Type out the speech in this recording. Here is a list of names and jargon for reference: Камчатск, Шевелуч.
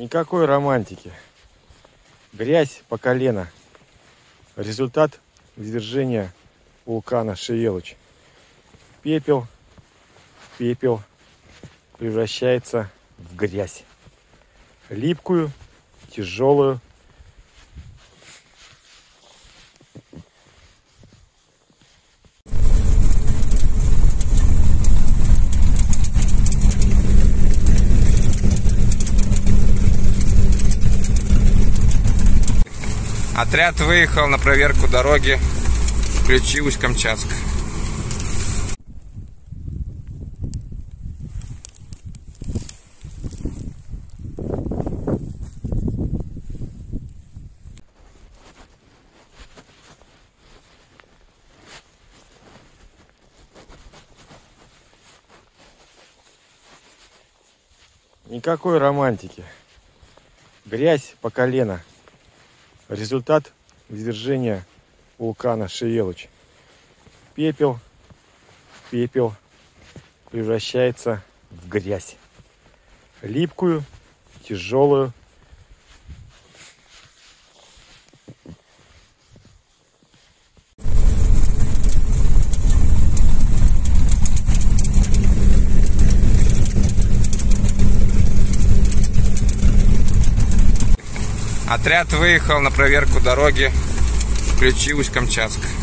Никакой романтики. Грязь по колено. Результат извержения вулкана Шевелуч. Пепел превращается в грязь. Липкую, тяжелую. Отряд выехал на проверку дороги. Включилась Камчатск. Никакой романтики. Грязь по колено. Результат извержения вулкана Шевелуч. Пепел превращается в грязь. Липкую, тяжелую. Отряд выехал на проверку дороги. Включилась Камчатск.